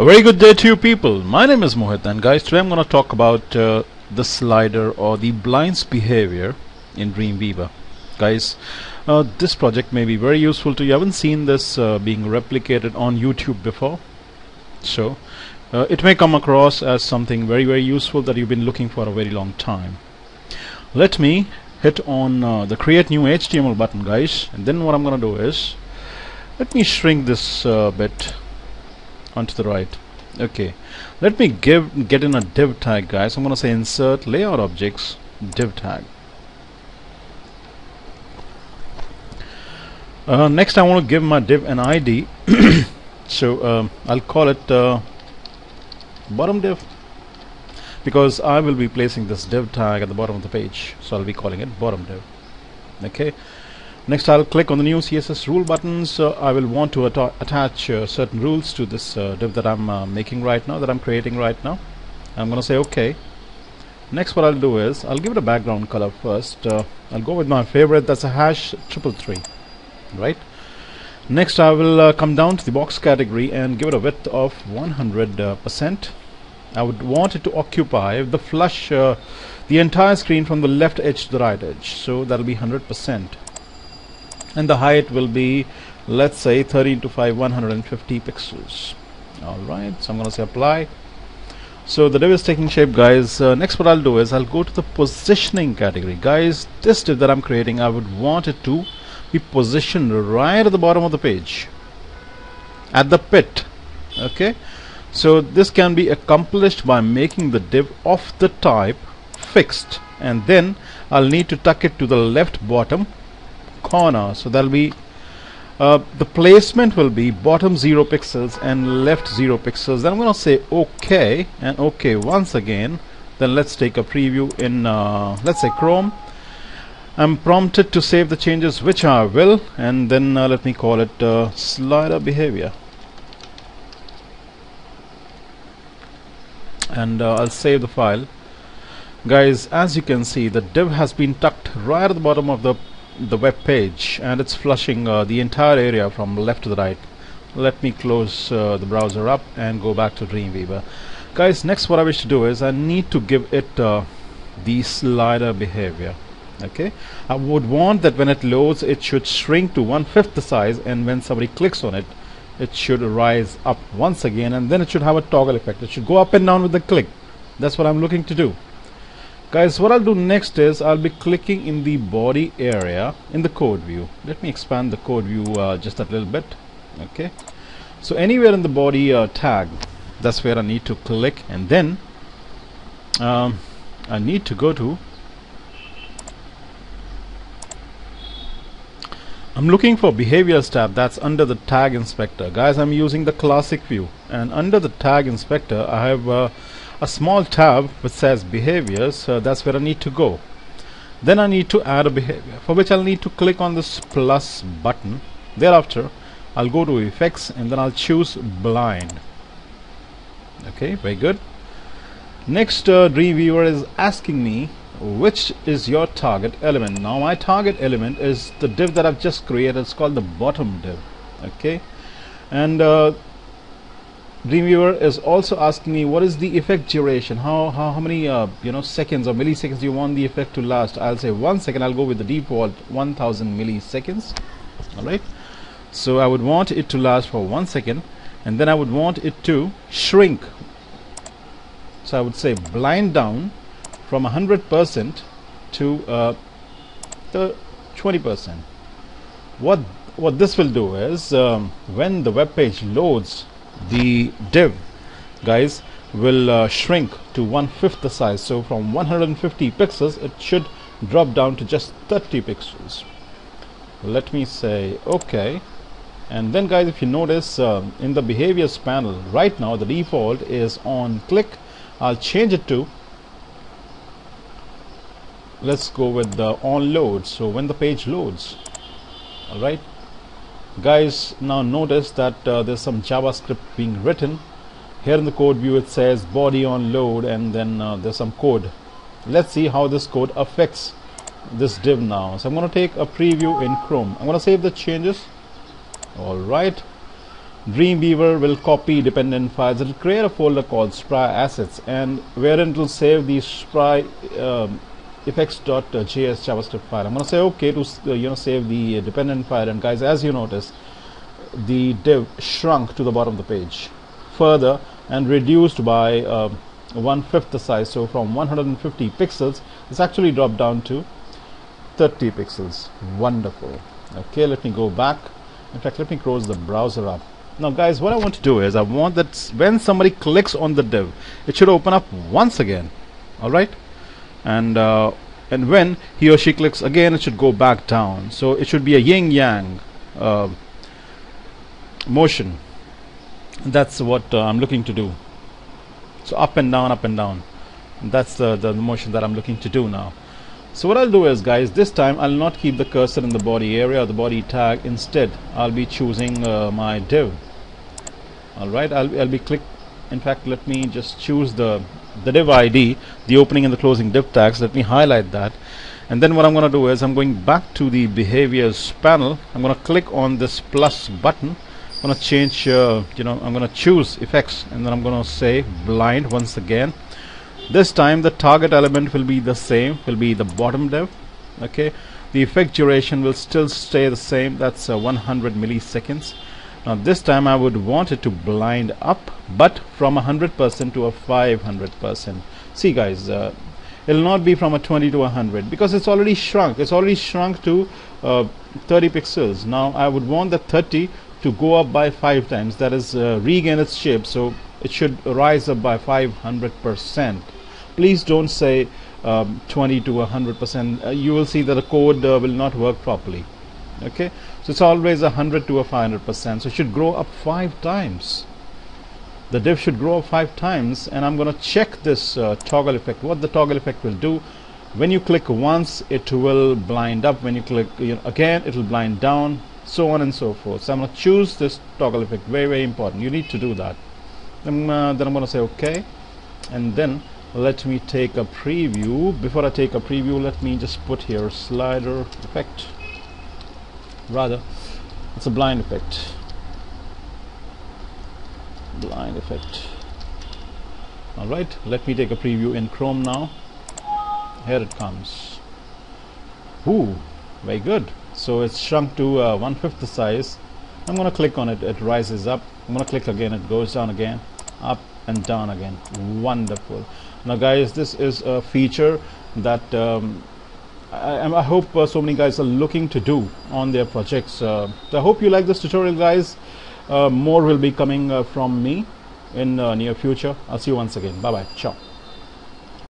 A very good day to you people. My name is Mohit, and guys, today I'm going to talk about the slider or the blinds behavior in Dreamweaver. Guys, this project may be very useful to you. I haven't seen this being replicated on YouTube before, so it may come across as something very, very useful that you've been looking for a very long time. Let me hit on the create new HTML button, guys, and then what I'm going to do is let me shrink this bit onto the right. Okay, let me get in a div tag, guys. I'm gonna say insert layout objects div tag. Next I want to give my div an ID. So I'll call it bottom div, because I will be placing this div tag at the bottom of the page, so I'll be calling it bottom div. Okay, next I'll click on the new CSS rule buttons. So I will want to attach certain rules to this div that I'm making right now, that I'm creating right now. I'm gonna say okay. Next what I'll do is I'll give it a background color first. I'll go with my favorite, that's a #333, right? Next I will come down to the box category and give it a width of 100%. I would want it to occupy the flush the entire screen from the left edge to the right edge, so that'll be 100%. And the height will be, let's say, 13 to 5, 150 pixels. Alright, so I'm gonna say apply. So the div is taking shape, guys. Next what I'll do is I'll go to the positioning category, guys. This div that I'm creating, I would want it to be positioned right at the bottom of the page, at the pit. Okay, so this can be accomplished by making the div of the type fixed, and then I'll need to tuck it to the left bottom corner, so that'll be the placement will be bottom 0 pixels and left 0 pixels. Then I'm gonna say OK and OK once again. Then let's take a preview in let's say Chrome. I'm prompted to save the changes, which I will, and then let me call it slider behavior, and I'll save the file. Guys, as you can see, the div has been tucked right at the bottom of the web page, and it's flushing the entire area from left to the right. Let me close the browser up and go back to Dreamweaver. Guys, next what I wish to do is I need to give it the slider behavior. Okay, I would want that when it loads, it should shrink to 1/5 the size, and when somebody clicks on it, it should rise up once again, and then it should have a toggle effect. It should go up and down with the click. That's what I'm looking to do. Guys, what I'll do next is I'll be clicking in the body area in the code view. Let me expand the code view just a little bit. Okay, so anywhere in the body tag, that's where I need to click, and then I need to go to, I'm looking for behaviors tab, that's under the tag inspector. Guys, I'm using the classic view, and under the tag inspector I have a small tab which says behaviors. That's where I need to go. Then I need to add a behavior, for which I'll need to click on this plus button. Thereafter I'll go to effects, and then I'll choose blind. Okay, very good. Next Dreamweaver is asking me which is your target element. Now my target element is the div that I've just created. It's called the bottom div. Okay, and Dreamweaver is also asking me what is the effect duration. How many seconds or milliseconds do you want the effect to last? I'll say 1 second. I'll go with the default 1000 milliseconds. Alright, so I would want it to last for 1 second, and then I would want it to shrink. So I would say blind down from 100% to 20%. What this will do is when the web page loads, the div, guys, will shrink to 1/5 the size. So from 150 pixels it should drop down to just 30 pixels. Let me say okay, and then guys, if you notice in the behaviors panel right now, the default is on click. I'll change it to, let's go with the on load, so when the page loads. Alright guys, now notice that there's some JavaScript being written here in the code view. It says body on load, and then there's some code. Let's see how this code affects this div now. So I'm going to take a preview in Chrome. I'm going to save the changes. Alright, Dreamweaver will copy dependent files. It will create a folder called Spry assets, and wherein it will save the Spry effects.js JavaScript file. I'm going to say OK to save the dependent file, and guys, as you notice, the div shrunk to the bottom of the page further and reduced by 1/5 the size. So from 150 pixels, it's actually dropped down to 30 pixels. Wonderful. Okay, let me go back. In fact, let me close the browser up. Now, guys, what I want to do is I want that when somebody clicks on the div, it should open up once again. All right, and when he or she clicks again, it should go back down. So it should be a yin-yang motion. That's what I'm looking to do. So up and down, up and down. That's the motion that I'm looking to do now. So what I'll do is, guys, this time I'll not keep the cursor in the body area or the body tag. Instead, I'll be choosing my div. All right, I'll be click. In fact, let me just choose the div ID, the opening and the closing div tags. Let me highlight that. And then what I'm going to do is I'm going back to the behaviors panel. I'm going to click on this plus button. I'm going to change. I'm going to choose effects, and then I'm going to say blind once again. This time the target element will be the same, will be the bottom div. Okay, the effect duration will still stay the same, that's 100 milliseconds. Now this time I would want it to blind up, but from 100% to a 500%. See, guys, it'll not be from a 20 to 100 because it's already shrunk. It's already shrunk to 30 pixels. Now I would want the 30 to go up by 5 times, that is regain its shape, so it should rise up by 500%. Please don't say 20 to 100%. You will see that the code will not work properly. Okay, so it's always 100 to a 500%. So it should grow up 5 times. The div should grow up 5 times, and I'm going to check this toggle effect. What the toggle effect will do? When you click once, it will blind up. When you click again, it will blind down, so on and so forth. So I'm going to choose this toggle effect. Very, very important. You need to do that. Then I'm going to say OK, and then let me take a preview. Before I take a preview, let me just put here slider effect. Rather, it's a blind effect. Blind effect. All right, let me take a preview in Chrome now. Here it comes. Ooh, very good. So it's shrunk to 1/5 the size. I'm going to click on it. It rises up. I'm going to click again. It goes down again, up and down again. Wonderful. Now, guys, this is a feature that I hope so many guys are looking to do on their projects. I hope you like this tutorial, guys. More will be coming from me in near future. I'll see you once again. Bye bye. Ciao.